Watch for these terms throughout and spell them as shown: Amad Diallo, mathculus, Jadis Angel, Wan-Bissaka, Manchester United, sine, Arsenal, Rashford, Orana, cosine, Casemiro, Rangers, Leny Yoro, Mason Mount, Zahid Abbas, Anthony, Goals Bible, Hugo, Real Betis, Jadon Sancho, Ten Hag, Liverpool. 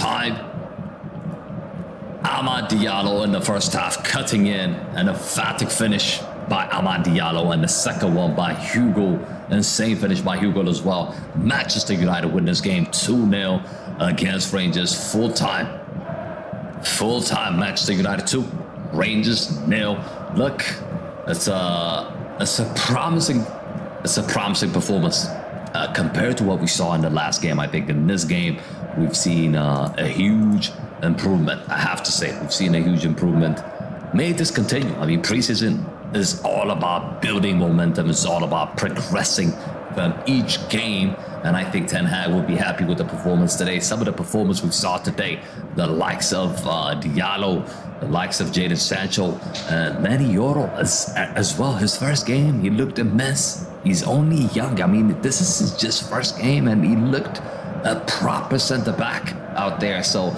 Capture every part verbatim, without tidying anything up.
time. Amad Diallo in the first half, cutting in, an emphatic finish by Amad Diallo, and the second one by Hugo. Insane finish by Hugo as well. Manchester United win this game two nil against Rangers. Full time. Full time. Manchester United two. Rangers nil. Look, it's a it's a promising it's a promising performance uh, compared to what we saw in the last game. I think in this game we've seen uh, a huge improvement. I have to say we've seen a huge improvement. May this continue. I mean, preseason is all about building momentum. It's all about progressing from each game, and I think Ten Hag will be happy with the performance today. Some of the performance we saw today, the likes of uh, Diallo, the likes of Jadon Sancho, uh, Leny Yoro as, as well. His first game, he looked immense. He's only young. I mean, this is his just first game, and he looked a proper centre-back out there. So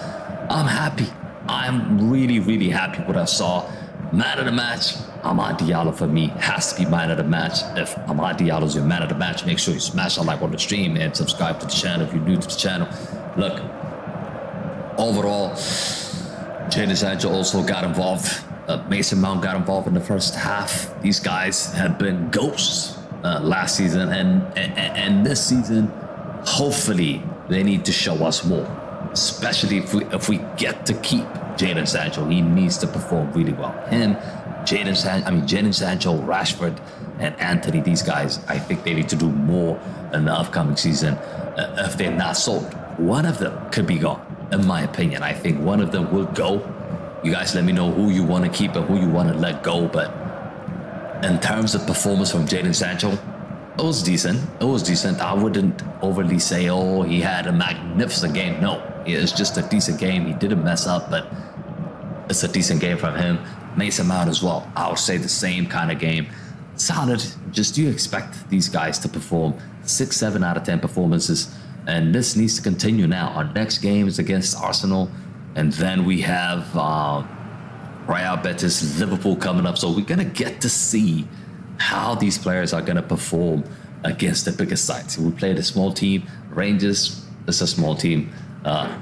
I'm happy. I'm really, really happy what I saw. Man of the match, Amad Diallo for me has to be man of the match. If Amad Diallo is your man of the match, make sure you smash that like on the stream and subscribe to the channel if you're new to the channel. Look, overall, Jadis Angel also got involved. Uh, Mason Mount got involved in the first half. These guys have been ghosts uh, last season, and, and, and this season, hopefully, they need to show us more. Especially if we, if we get to keep Jadon Sancho, he needs to perform really well. Him, Jadon Sancho, I mean, Jadon Sancho, Rashford, and Anthony, these guys, I think they need to do more in the upcoming season uh, if they're not sold. One of them could be gone, in my opinion. I think one of them will go. You guys let me know who you want to keep and who you want to let go. But in terms of performance from Jadon Sancho, it was decent. It was decent. I wouldn't overly say, oh, he had a magnificent game. No. It's just a decent game. He didn't mess up, but it's a decent game from him. Mason Mount as well. I would say the same kind of game. Solid. Just you expect these guys to perform six, seven out of ten performances, and this needs to continue now. Our next game is against Arsenal, and then we have uh, Real Betis, Liverpool coming up. So we're gonna get to see how these players are gonna perform against the bigger sides. We played a small team. Rangers is a small team. Uh,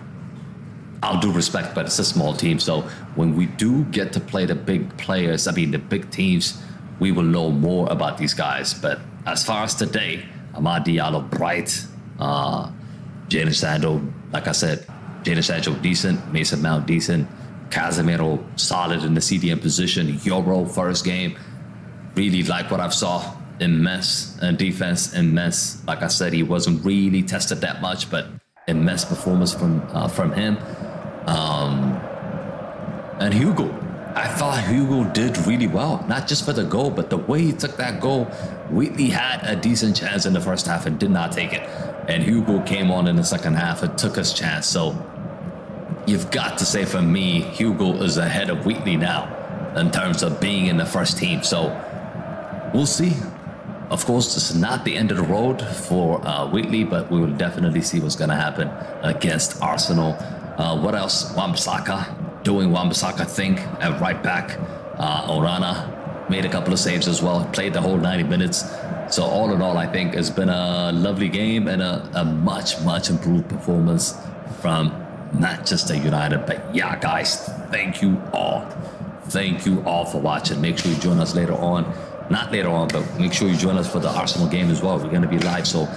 I'll do respect, but it's a small team. So when we do get to play the big players, I mean the big teams, we will know more about these guys. But as far as today, Amad Diallo bright, uh, Jadon Sancho, like I said, Jadon Sancho decent, Mason Mount decent, Casemiro solid in the C D M position, Yoro first game, really like what I've saw, immense and defense, immense. Like I said, he wasn't really tested that much, but immense performance from uh, from him. Um, and Hugo, I thought Hugo did really well, not just for the goal, but the way he took that goal. Wheatley had a decent chance in the first half and did not take it. And Hugo came on in the second half and took his chance. So you've got to say for me, Hugo is ahead of Wheatley now in terms of being in the first team. So we'll see. Of course, this is not the end of the road for uh, Wheatley, but we will definitely see what's going to happen against Arsenal. Uh, what else? Wan-Bissaka doing Wan-Bissaka thing at right back. Uh, Orana made a couple of saves as well. Played the whole ninety minutes. So all in all, I think it's been a lovely game and a, a much, much improved performance from Manchester United. But yeah, guys, thank you all. Thank you all for watching. Make sure you join us later on. Not later on, but make sure you join us for the Arsenal game as well. We're going to be live, so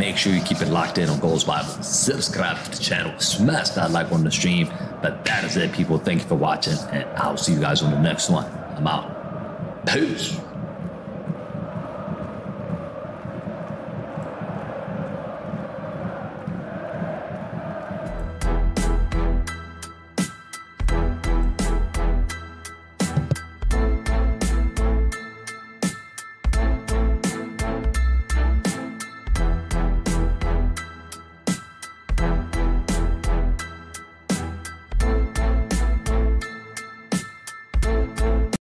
make sure you keep it locked in on Goals Bible. Subscribe to the channel. Smash that like on the stream. But that is it, people. Thank you for watching, and I'll see you guys on the next one. I'm out. Peace.